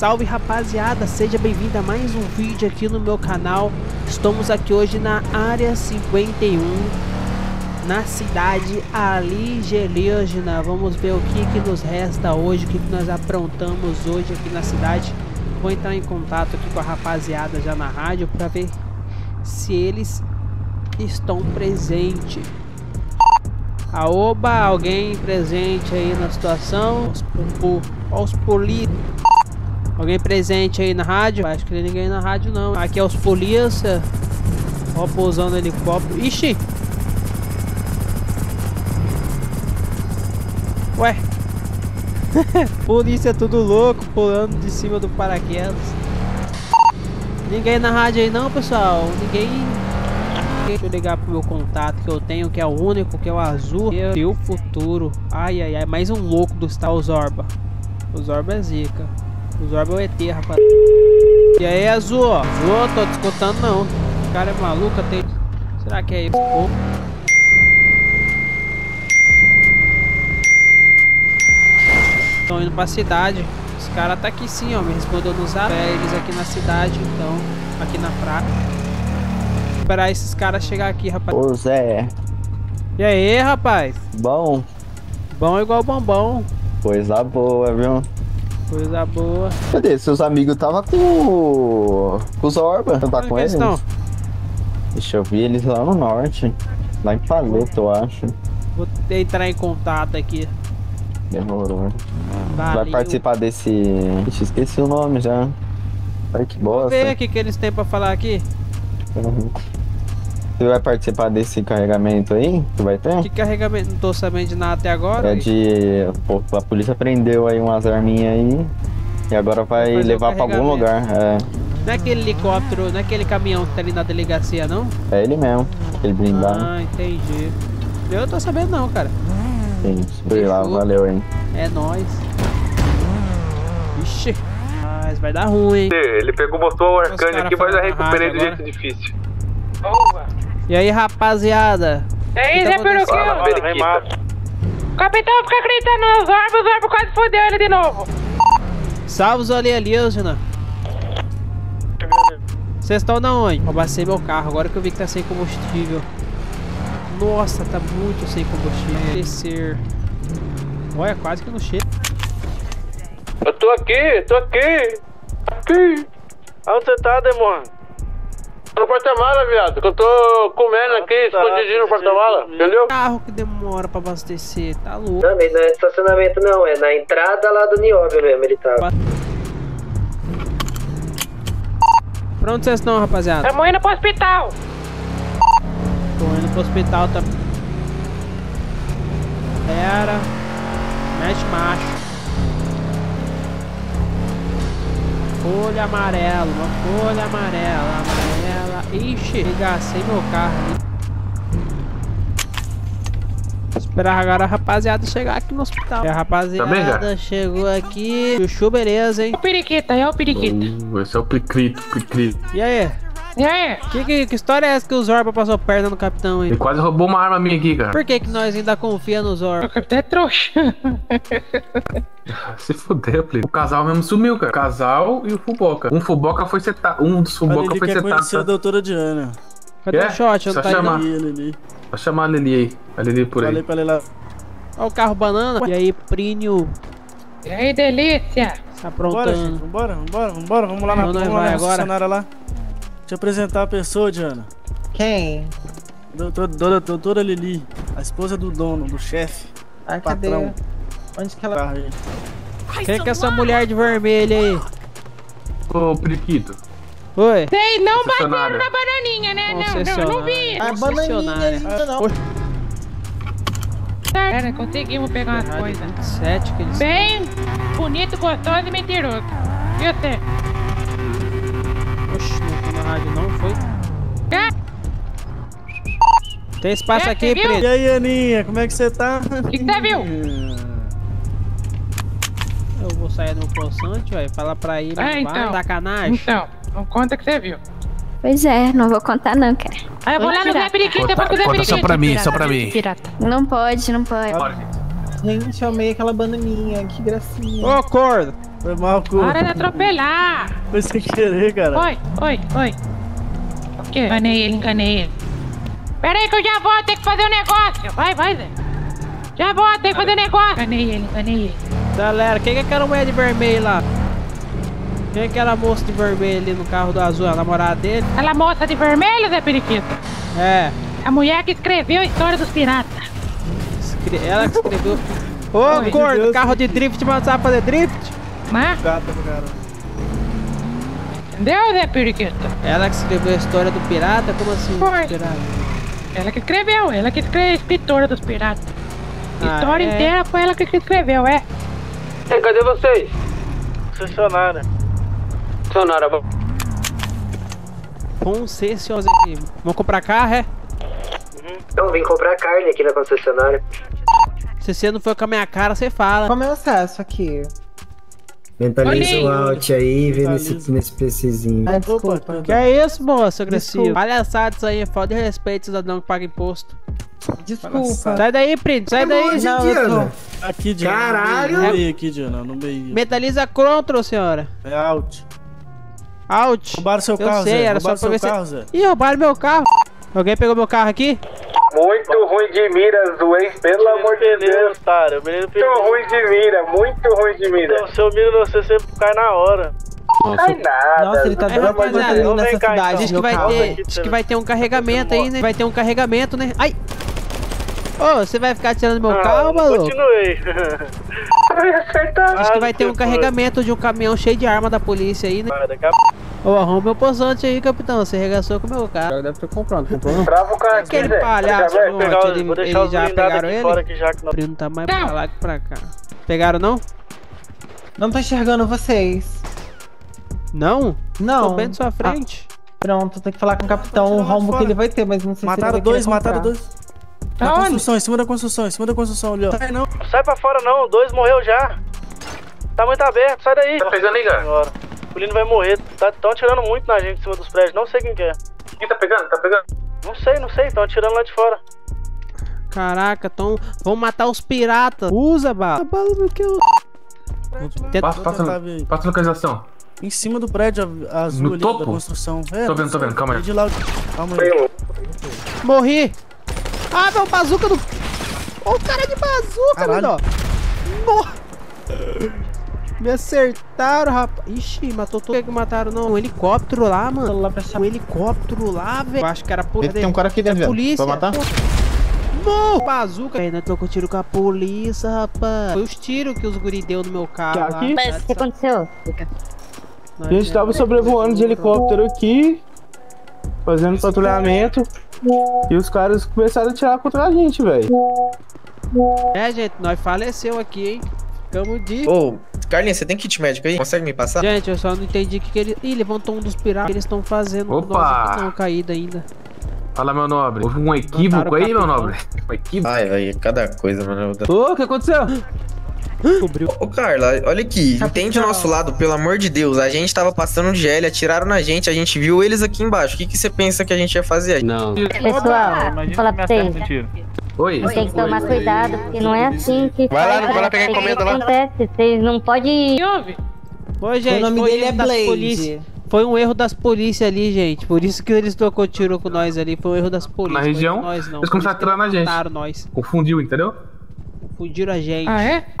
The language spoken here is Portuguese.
Salve rapaziada, seja bem-vindo a mais um vídeo aqui no meu canal. Estamos aqui hoje na área 51, na cidade alienígena. Vamos ver o que nos resta hoje, o que nós aprontamos hoje aqui na cidade. Vou entrar em contato aqui com a rapaziada já na rádio para ver se eles estão presentes. Aoba, alguém presente aí na situação? Os polícias. Alguém presente aí na rádio? Acho que ninguém na rádio não. Aqui é os polícia. Ó, pousando helicóptero. Ixi! Ué! Polícia tudo louco, pulando de cima do paraquedas. Ninguém na rádio aí não, pessoal. Ninguém... Deixa eu ligar pro meu contato que eu tenho, que é o único, que é o azul. Meu futuro. Ai, ai, ai. Mais um louco do Star Zorba. O Zorba é zica. O Zorba é o ET, rapaz. E aí, azul, ó. Azul, tô descontando não. O cara é maluco, tem... Será que é isso? Estão indo pra cidade. Os caras tá aqui sim, ó. Me respondeu no zap. É, eles aqui na cidade, então. Aqui na praia. Esperar esses caras chegar aqui, rapaz. Ô Zé. E aí, rapaz? Bom. Bom igual bombom. Coisa boa, viu? Coisa boa. Cadê? Seus amigos tava com os Zorba. Tá com eles? Deixa eu ver eles lá no norte. Lá em Paleto, eu acho. Vou entrar em contato aqui. Demorou. Vai participar desse... Ixi, esqueci o nome já. Ai, que bosta. Vamos ver o que eles têm pra falar aqui. Uhum. Você vai participar desse carregamento aí? Tu vai ter? Que carregamento? Não tô sabendo de nada até agora. É de... Pô, a polícia prendeu aí umas arminhas aí. E agora vai levar pra algum lugar. É. Não é aquele helicóptero, não é aquele caminhão que tá ali na delegacia, não? É ele mesmo. Aquele blindado. Ah, entendi. Eu não tô sabendo não, cara. Sim, fui lá, valeu aí. É nóis. Ixi. Mas vai dar ruim, hein? Ele pegou, botou o arcane aqui, mas eu recuperei do jeito difícil. Boa. E aí, rapaziada? E aí, Zé Priquita? O capitão fica acreditando nos Zorba, o Zorba quase fodeu ele de novo. Salve os alienígenas. Vocês estão da onde? Eu bacei meu carro, agora que eu vi que tá sem combustível. Nossa, tá muito sem combustível. Descer. Olha, quase que não chega. Eu tô aqui, tô aqui. Onde você tá, demônio? Tô no porta-mala, viado, que eu tô comendo aqui, escondidinho no porta-mala, entendeu? Carro que demora pra abastecer, tá louco. Não, mas não é estacionamento não, é na entrada lá do Nióbio mesmo, ele tá. Pra onde vocês estão, rapaziada? Tamo indo pro hospital. Tô indo pro hospital também. Pera, mexe macho. Folha amarela, uma folha amarela, amarela. Ixi, ligacei meu carro ali. Esperar agora a rapaziada chegar aqui no hospital. A rapaziada tá chegou aqui. Chuchu, beleza, hein? O Priquita, é o Priquita. Esse é o Priquita. E aí? E aí? Que história é essa que o Zorba passou perna no capitão, hein? Ele quase roubou uma arma minha aqui, cara. Por que nós ainda confia no Zorba? O capitão é trouxa. Se fudeu, please. O casal mesmo sumiu, cara. O casal e o Fuboca. Um Fuboca foi setado. Um dos Fuboca foi setado. Ele quer conhecer a doutora Diana. Cadê o shot? Eu não tá chamar. Só chamar a Lili aí. A Lili por aí. Falei pra Lili lá. Ó o carro banana. E aí, Prínio. E aí, delícia. Tá aprontando. Vambora. Vamos lá na funcionária lá. Deixa eu apresentar a pessoa, Diana. Quem? Doutora Lili. A esposa do dono, do chefe. Ah, patrão. Cadê? Onde que ela... Quem que é essa mulher de vermelho aí? Ô, Priquito. Oi? Sei, não bateram na bananinha, né? Não vi. A bananinha não. Cara, conseguimos pegar umas coisas. 27 que eles... Bem bonito, gostoso e mentiroso. E até? Oxi, não foi na rádio não, foi? Tem espaço aqui, Priquito. E aí, Aninha, como é que você tá? O que você viu? Eu vou sair no constante, velho. Falar pra ir então. Sacanagem. Então, não conta que você viu. Pois é, não vou contar não, cara. Ah, eu vou lá no Zé Priquita, depois que o Zé Priquita. Só pra mim, pirata. Só pra mim. Pirata. Não pode. Gente, eu amei aquela bananinha, que gracinha. Ô, corno! Foi mal, cu. Para de atropelar. Foi sem querer, cara. Oi. O quê? Enganei ele. Pera aí que eu já volto, tem que fazer um negócio. Vai, Zé. Já volto, tem que fazer um negócio. Enganei ele. Galera, quem é aquela mulher de vermelho lá? Quem é aquela moça de vermelho ali no carro do azul? A namorada dele? Aquela moça de vermelho, Zé Priquita? É. A mulher que escreveu a história dos piratas. Ela que escreveu... Ô, gordo, carro de drift, mas não sabe fazer drift? Mas... Entendeu, Zé Priquita? Ela que escreveu a história do pirata? Como assim? Ela que escreveu, ela que escreveu a escritora dos piratas. A história inteira foi ela que escreveu, é. E cadê vocês? Concessionária, bom. Concessionária. Vão comprar carro, é? Uhum. Eu vim comprar carne aqui na concessionária. Se você não for com a minha cara, você fala. Como eu acesso aqui? Mentaliza o out aí, vê nesse PCzinho. Ah, desculpa. Que é isso, moço agressivo? Palhaçada isso aí, falta de respeito, cidadão que paga imposto. Desculpa. Sai daí, print, sai daí. Aqui, Diana. Caralho. Aqui, Diana, no meio. Metaliza control, senhora. É out. Out. Roubaram seu carro, Zé. Eu sei, era só pra ver se... Ih, roubaram meu carro. Alguém pegou meu carro aqui? Muito ruim de mira, Zuei. Pelo amor de Deus, cara. Muito ruim de mira, muito ruim de mira. Então, se eu miro, você sempre cai na hora. Não cai nada. Nossa, ele tá dando uma coisa nessa cidade. Diz que vai ter um carregamento aí, né? Vai ter um carregamento, né? Ai! Ô, você vai ficar tirando meu carro, maluco? Continuei. Diz que vai ter um carregamento de um caminhão cheio de arma da polícia aí, né? Ô, arruma meu poçante aí, capitão. Você arregaçou com o meu carro. Deve ter comprado, comprou? Trava o carro aqui, Zé. Aquele palhaço, eles já pegaram ele? O primo tá mais pra lá que pra cá. Pegaram, não? Não tô enxergando vocês. Não? Não. Tô bem de sua frente. Pronto, tem que falar com o capitão o rombo que ele vai ter, mas não sei se ele vai querer comprar. Mataram dois. Na construção, em cima da construção, ali ó. Sai não, sai pra fora não, dois morreu já. Tá muito aberto, sai daí. Tá pegando aí, cara. O Lino vai morrer, tão atirando muito na gente em cima dos prédios, não sei quem que é. Quem tá pegando? Não sei, tão atirando lá de fora. Caraca, vão matar os piratas. Usa, bala do que eu... Passa localização. Em cima do prédio azul no ali topo? Da construção. É, tô vendo, calma aí. Calma aí. Morri. Ah, meu bazuca do... Olha o cara de bazuca, mano. Me acertaram, rapaz. Ixi, matou todo mundo que mataram, não. Um helicóptero lá, mano. Um helicóptero lá, velho. Eu acho que era porra. Tem um cara aqui dentro, velho. Vai matar? Morro! Bazuca. Ainda trocou tiro com a polícia, rapaz. Foi os tiros que os guri deu no meu carro. Aqui? O que aconteceu? A gente tava sobrevoando de helicóptero aqui. Fazendo patrulhamento. E os caras começaram a atirar contra a gente, velho. É, gente, nós faleceu aqui, hein? Ficamos de... Ô, Carlinhos, você tem kit médico aí? Consegue me passar? Gente, eu só não entendi o que eles... Ih, levantou um dos piratas que eles estão fazendo. Opa! Estão caídos ainda. Fala, meu nobre. Houve um equívoco aí, meu nobre? Um equívoco? Ai, velho, cada coisa, mano. Ô, o que aconteceu? Ô, Carla, olha aqui, entende o nosso lado, pelo amor de Deus. A gente tava passando de L, atiraram na gente, a gente viu eles aqui embaixo. O que você pensa que a gente ia fazer aí? Não. Pessoal, vou falar pra vocês. Oi. Tem que tomar cuidado, porque não é assim que... Vai lá pegar a encomenda lá. Vocês não podem... Oi, gente, o nome dele é Blade. Foi um erro das polícias ali, gente. Por isso que eles tocou tiro com nós ali, foi um erro das polícias. Na região, eles começaram a atirar na gente. Confundiu, entendeu? Confundiram a gente. Ah, é?